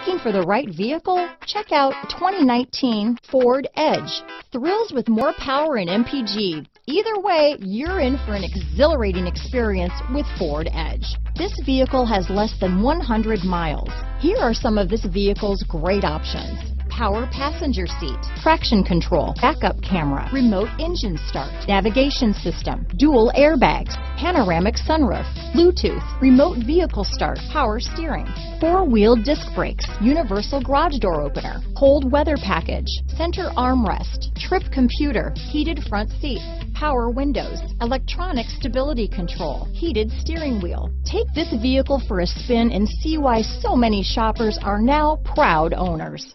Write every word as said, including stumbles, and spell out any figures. Looking for the right vehicle? Check out twenty nineteen Ford Edge. Thrills with more power and M P G. Either way, you're in for an exhilarating experience with Ford Edge. This vehicle has less than one hundred miles. Here are some of this vehicle's great options. Power passenger seat, traction control, backup camera, remote engine start, navigation system, dual airbags, panoramic sunroof, Bluetooth, remote vehicle start, power steering, four-wheel disc brakes, universal garage door opener, cold weather package, center armrest, trip computer, heated front seats, power windows, electronic stability control, heated steering wheel. Take this vehicle for a spin and see why so many shoppers are now proud owners.